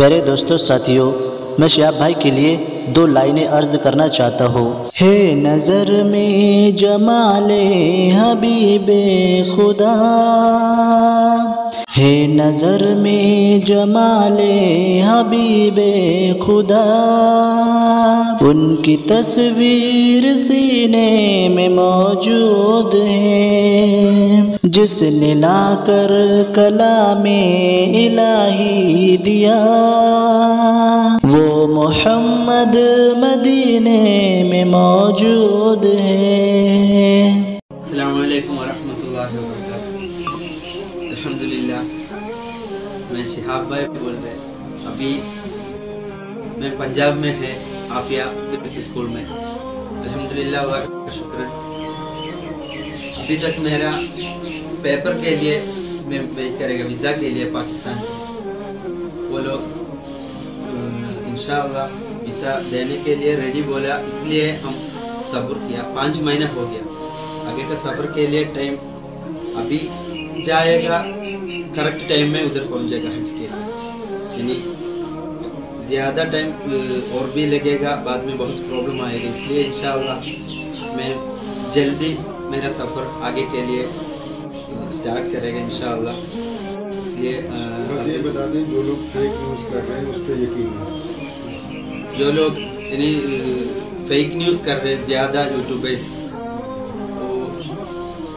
प्यारे दोस्तों साथियों, मैं शिहाब भाई के लिए दो लाइनें अर्ज करना चाहता हूँ। हे नज़र में जमाले हबीबे खुदा, हे नज़र में जमाले हबीबे खुदा, उनकी तस्वीर सीने में मौजूद है, जिसने लाकर कलामे इलाही दिया, वो मोहम्मद मदीने में मौजूद है। अस्सलाम वालेकुम वरहमतुल्लाहि वबरकातुह। अल्हम्दुलिल्लाह, मैं शिहाब भाई बोल रहे हैं। अभी मैं पंजाब में है आफिया किस स्कूल में। अल्हम्दुलिल्लाह का शुक्र, अभी तक मेरा पेपर के लिए मैं करेगा वीज़ा के लिए पाकिस्तान वो लोग इंशाअल्लाह वीज़ा देने के लिए रेडी बोला, इसलिए हम सब्र किया। 5 महीना हो गया, आगे का सब्र के लिए टाइम अभी जाएगा, करेक्ट टाइम में उधर पहुंचेगा हज के लिए। यानी ज़्यादा टाइम और भी लगेगा, बाद में बहुत प्रॉब्लम आएगी, इसलिए इंशाअल्लाह मैं जल्दी मेरा सफ़र आगे के लिए स्टार्ट करेगा इंशाअल्लाह। इसलिए बस ये बता दें, जो लोग फेक न्यूज़ कर रहे हैं उस पर यकीन नहीं। जो लोग यानी फेक न्यूज़ कर रहे हैं ज़्यादा यूट्यूबर्स,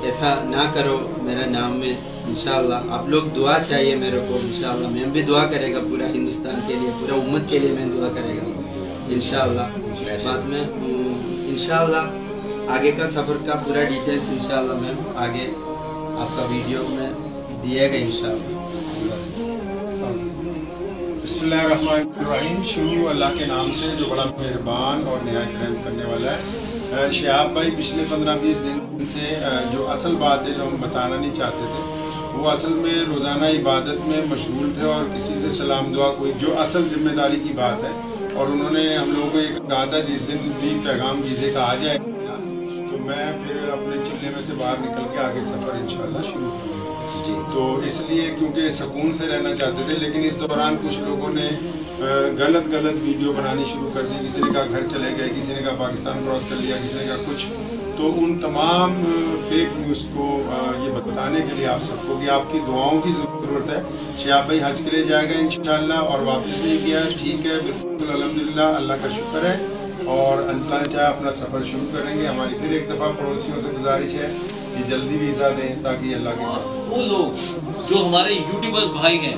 ऐसा ना करो मेरा नाम में। इंशाल्लाह आप लोग दुआ चाहिए मेरे को, इंशाल्लाह मैं भी दुआ करेगा पूरा हिंदुस्तान के लिए, पूरा उम्मत के लिए मैं दुआ करेगा इंशाल्लाह। बाद में इंशाल्लाह आगे का सफ़र का पूरा डिटेल्स इंशाल्लाह मैं आगे आपका वीडियो में दिएगा इंशाल्लाह। बिस्मिल्लाहिर्रहमानिर्रहीम। शुरू अल्लाह के नाम से जो बड़ा मेहरबान और निहायत रहम करने वाला है। शिहाब भाई पिछले 15-20 दिन से जो असल बात है जो हम बताना नहीं चाहते थे, वो असल में रोज़ाना इबादत में मशगूल थे और किसी से सलाम दुआ कोई जो असल जिम्मेदारी की बात है, और उन्होंने हम लोगों को एक कहा था जिस दिन दीन पैगाम वीज़े का आ जाएगा तो मैं फिर अपने चिल्ले में से बाहर निकल के आगे सफ़र इंशाल्लाह शुरू करूँगा जी। तो इसलिए क्योंकि सुकून से रहना चाहते थे, लेकिन इस दौरान कुछ लोगों ने गलत वीडियो बनानी शुरू कर दी। किसी ने कहा घर चले गए, किसी ने कहा पाकिस्तान क्रॉस कर लिया, किसी ने कहा कुछ। तो उन तमाम फेक न्यूज़ को ये बताने के लिए आप सबको कि आपकी दुआओं की ज़रूरत है। शिहाब भाई हज के लिए जाएगा इंशाल्लाह और वापस नहीं किया, ठीक है, बिल्कुल अल्हम्दुलिल्लाह, अल्लाह का शुक्र है। और अल्लाह चाहे अपना सफ़र शुरू करेंगे। हमारी फिर एक दफ़ा पड़ोसियों से गुजारिश है कि जल्दी वीज़ा दें ताकि अल्लाह के वो लोग जो हमारे यूट्यूबर्स भाई हैं,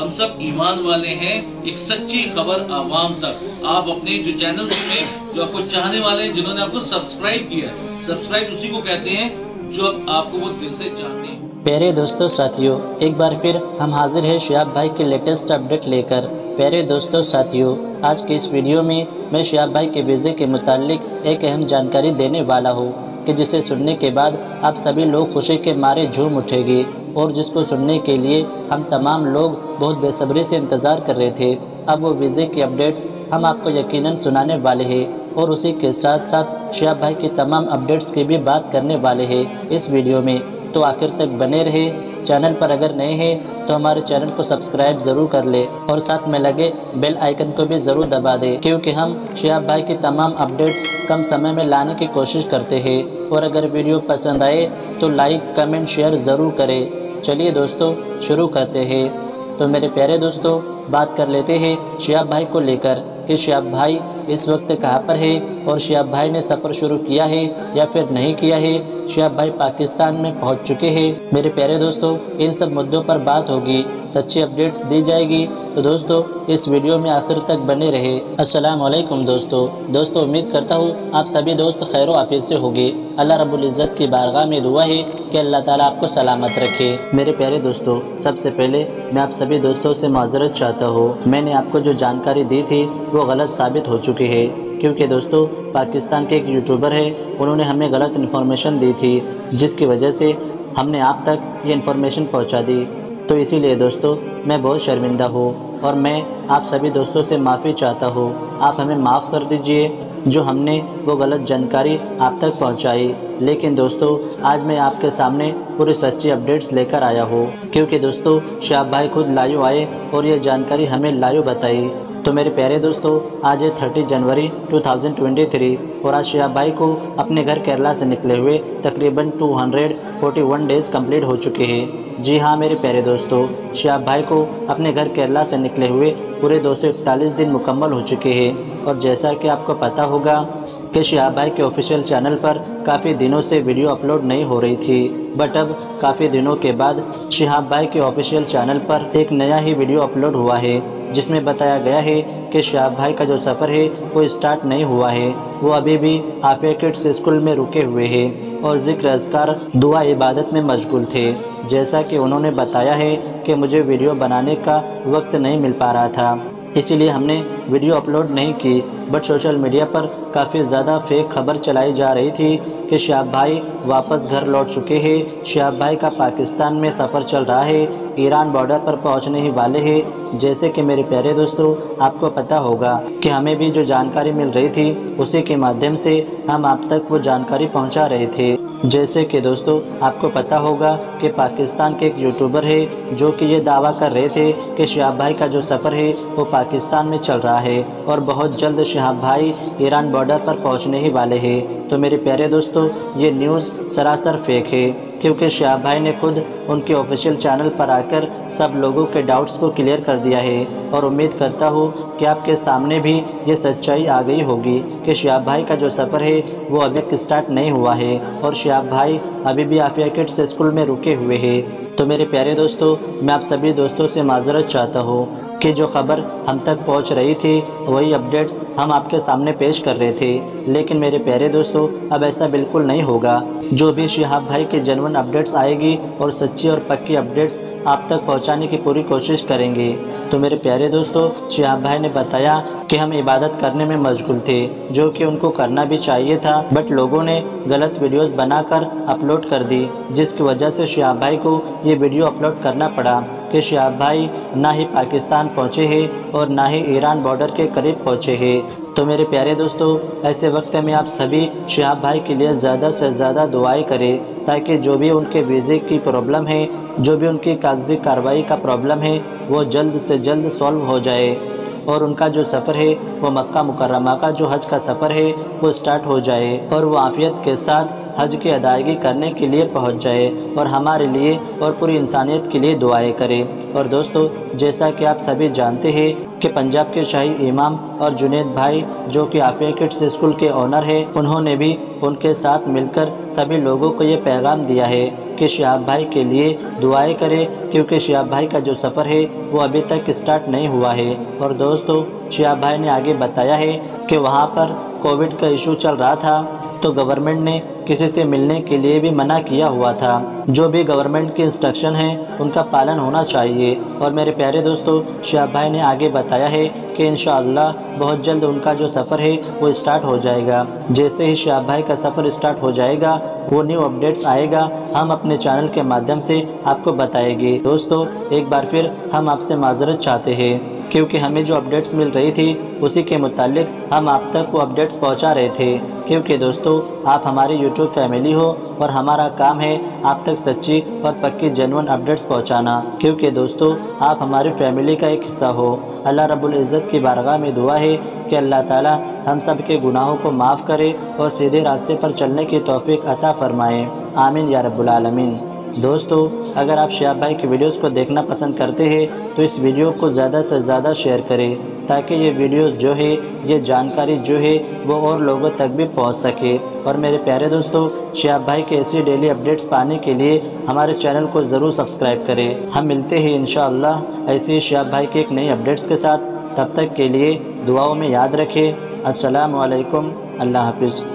हम सब ईमान वाले हैं, एक सच्ची खबर आवाम तक। आप अपने जो चैनल में जो आपको चाहने वाले हैं, जिन्होंने आपको सब्सक्राइब किया, सब्सक्राइब उसी को कहते हैं जो आपको वो दिल से चाहते हैं। प्यारे दोस्तों साथियों, एक बार फिर हम हाजिर हैं शिहाब भाई के लेटेस्ट अपडेट लेकर। प्यारे दोस्तों साथियों, आज के इस वीडियो में मैं शिहाब भाई के वीज़े के मुतालिक एक अहम जानकारी देने वाला हूँ कि जिसे सुनने के बाद आप सभी लोग खुशी के मारे झूम उठेंगे और जिसको सुनने के लिए हम तमाम लोग बहुत बेसब्री से इंतज़ार कर रहे थे। अब वो वीज़े की अपडेट्स हम आपको यकीनन सुनाने वाले हैं और उसी के साथ साथ शिहाब भाई के तमाम अपडेट्स की भी बात करने वाले हैं इस वीडियो में। तो आखिर तक बने रहे। चैनल पर अगर नए हैं तो हमारे चैनल को सब्सक्राइब ज़रूर कर ले और साथ में लगे बेल आइकन को भी ज़रूर दबा दे, क्योंकि हम शिहाब भाई के तमाम अपडेट्स कम समय में लाने की कोशिश करते हैं। और अगर वीडियो पसंद आए तो लाइक कमेंट शेयर ज़रूर करें। चलिए दोस्तों शुरू करते हैं। तो मेरे प्यारे दोस्तों, बात कर लेते हैं शिहाब भाई को लेकर कि शिहाब भाई इस वक्त कहाँ पर है और शिहाब भाई ने सफ़र शुरू किया है या फिर नहीं किया है, शिहाब भाई पाकिस्तान में पहुँच चुके हैं। मेरे प्यारे दोस्तों, इन सब मुद्दों पर बात होगी, सच्ची अपडेट्स दी जाएगी। तो दोस्तों इस वीडियो में आखिर तक बने रहे। अस्सलाम वालेकुम दोस्तों, उम्मीद करता हूँ आप सभी दोस्त खैर आफियत से होंगे। अल्लाह रब्बुल इज़्ज़त की बारगाह में दुआ है कि अल्लाह ताला आपको सलामत रखे। मेरे प्यारे दोस्तों, सबसे पहले मैं आप सभी दोस्तों से माजरत चाहता हूँ, मैंने आपको जो जानकारी दी थी वो गलत साबित हो चुकी है, क्योंकि दोस्तों पाकिस्तान के एक यूट्यूबर है, उन्होंने हमें गलत इन्फॉर्मेशन दी थी, जिसकी वजह से हमने आप तक ये इन्फॉर्मेशन पहुँचा दी। तो इसीलिए दोस्तों मैं बहुत शर्मिंदा हूँ और मैं आप सभी दोस्तों से माफ़ी चाहता हूँ। आप हमें माफ़ कर दीजिए जो हमने वो गलत जानकारी आप तक पहुँचाई। लेकिन दोस्तों आज मैं आपके सामने पूरी सच्ची अपडेट्स लेकर आया हो, क्योंकि दोस्तों शिहाब भाई खुद लाइव आए और ये जानकारी हमें लाइव बताई। तो मेरे प्यारे दोस्तों, आज है 30 जनवरी 2023 और आज शिहाब भाई को अपने घर केरला से निकले हुए तकरीबन 241 डेज़ कंप्लीट हो चुके हैं। जी हाँ मेरे प्यारे दोस्तों, शिहाब भाई को अपने घर केरला से निकले हुए पूरे 241 दिन मुकम्मल हो चुके हैं। और जैसा कि आपको पता होगा कि शिहाब भाई के ऑफिशियल चैनल पर काफ़ी दिनों से वीडियो अपलोड नहीं हो रही थी, बट अब काफ़ी दिनों के बाद शिहाब भाई के ऑफिशियल चैनल पर एक नया ही वीडियो अपलोड हुआ है, जिसमें बताया गया है कि शिहाब भाई का जो सफ़र है वो स्टार्ट नहीं हुआ है, वो अभी भी आपैकिट्स स्कूल में रुके हुए हैं और जिक्र अज़कार दुआ इबादत में मशगूल थे। जैसा कि उन्होंने बताया है कि मुझे वीडियो बनाने का वक्त नहीं मिल पा रहा था, इसीलिए हमने वीडियो अपलोड नहीं की। बट सोशल मीडिया पर काफ़ी ज़्यादा फेक खबर चलाई जा रही थी कि शिहाब भाई वापस घर लौट चुके हैं, शिहाब भाई का पाकिस्तान में सफ़र चल रहा है, ईरान बॉर्डर पर पहुंचने ही वाले हैं। जैसे कि मेरे प्यारे दोस्तों, आपको पता होगा कि हमें भी जो जानकारी मिल रही थी उसी के माध्यम से हम आप तक वो जानकारी पहुंचा रहे थे। जैसे कि दोस्तों आपको पता होगा कि पाकिस्तान के एक यूट्यूबर है जो कि ये दावा कर रहे थे कि शिहाब भाई का जो सफ़र है वो पाकिस्तान में चल रहा है और बहुत जल्द शिहाब भाई ईरान बॉर्डर पर पहुंचने ही वाले हैं। तो मेरे प्यारे दोस्तों, ये न्यूज़ सरासर फेक है, क्योंकि शिहाब भाई ने खुद उनके ऑफिशियल चैनल पर आकर सब लोगों के डाउट्स को क्लियर कर दिया है। और उम्मीद करता हूँ कि आपके सामने भी ये सच्चाई आ गई होगी कि शिहाब भाई का जो सफ़र है वो अभी तक स्टार्ट नहीं हुआ है और शिहाब भाई अभी भी आफिया किड्स स्कूल में रुके हुए हैं। तो मेरे प्यारे दोस्तों, मैं आप सभी दोस्तों से माजरत चाहता हूँ कि जो खबर हम तक पहुंच रही थी वही अपडेट्स हम आपके सामने पेश कर रहे थे। लेकिन मेरे प्यारे दोस्तों, अब ऐसा बिल्कुल नहीं होगा। जो भी शिहाब भाई के जेन्युइन अपडेट्स आएगी और सच्ची और पक्की अपडेट्स आप तक पहुंचाने की पूरी कोशिश करेंगे। तो मेरे प्यारे दोस्तों, शिहाब भाई ने बताया कि हम इबादत करने में मशगूल थे, जो कि उनको करना भी चाहिए था, बट लोगों ने गलत वीडियोस बनाकर अपलोड कर दी, जिसकी वजह से शिहाब भाई को ये वीडियो अपलोड करना पड़ा कि शिहाब भाई ना ही पाकिस्तान पहुँचे हैं और ना ही ईरान बॉर्डर के करीब पहुँचे हैं। तो मेरे प्यारे दोस्तों, ऐसे वक्त में आप सभी शिहाब भाई के लिए ज़्यादा से ज़्यादा दुआएं करें, ताकि जो भी उनके वीज़े की प्रॉब्लम है, जो भी उनकी कागजी कार्रवाई का प्रॉब्लम है, वो जल्द से जल्द सॉल्व हो जाए और उनका जो सफ़र है वो मक्का मुकर्रमा का जो हज का सफ़र है वो स्टार्ट हो जाए और वो आफियत के साथ हज की अदायगी करने के लिए पहुंच जाए और हमारे लिए और पूरी इंसानियत के लिए दुआएं करें। और दोस्तों, जैसा कि आप सभी जानते हैं कि पंजाब के शाही इमाम और जुनेद भाई जो कि आपैकिट्स स्कूल के ऑनर हैं, उन्होंने भी उनके साथ मिलकर सभी लोगों को ये पैगाम दिया है कि शिहाब भाई के लिए दुआएं करें, क्योंकि शिहाब भाई का जो सफ़र है वो अभी तक स्टार्ट नहीं हुआ है। और दोस्तों, शिहाब भाई ने आगे बताया है कि वहाँ पर कोविड का इशू चल रहा था, तो गवर्नमेंट ने किसी से मिलने के लिए भी मना किया हुआ था। जो भी गवर्नमेंट के इंस्ट्रक्शन हैं उनका पालन होना चाहिए। और मेरे प्यारे दोस्तों, शिहाब भाई ने आगे बताया है कि इंशाअल्लाह बहुत जल्द उनका जो सफ़र है वो स्टार्ट हो जाएगा। जैसे ही शिहाब भाई का सफ़र स्टार्ट हो जाएगा, वो न्यू अपडेट्स आएगा हम अपने चैनल के माध्यम से आपको बताएंगे। दोस्तों, एक बार फिर हम आपसे माजरत चाहते हैं, क्योंकि हमें जो अपडेट्स मिल रही थी उसी के मुतालिक हम आप तक वो अपडेट्स पहुंचा रहे थे, क्योंकि दोस्तों आप हमारे यूट्यूब फैमिली हो और हमारा काम है आप तक सच्ची और पक्की जेन्युइन अपडेट्स पहुंचाना, क्योंकि दोस्तों आप हमारी फैमिली का एक हिस्सा हो। अल्लाह रब्बुल इज़्ज़त की बारगाह में दुआ है कि अल्लाह ताला हम सब के गुनाहों को माफ़ करे और सीधे रास्ते पर चलने की तौफीक अता फ़रमाए। आमीन या रब्बुल आलमीन। दोस्तों, अगर आप शिहाब भाई की वीडियोस को देखना पसंद करते हैं तो इस वीडियो को ज़्यादा से ज़्यादा शेयर करें, ताकि ये वीडियोस जो है, ये जानकारी जो है वो और लोगों तक भी पहुंच सके। और मेरे प्यारे दोस्तों, शिहाब भाई के ऐसी डेली अपडेट्स पाने के लिए हमारे चैनल को ज़रूर सब्सक्राइब करें। हम मिलते हैं इंशाअल्लाह ऐसे ही शिहाब भाई के एक नई अपडेट्स के साथ। तब तक के लिए दुआओं में याद रखें। अस्सलामु अलैकुम। अल्लाह हाफिज़।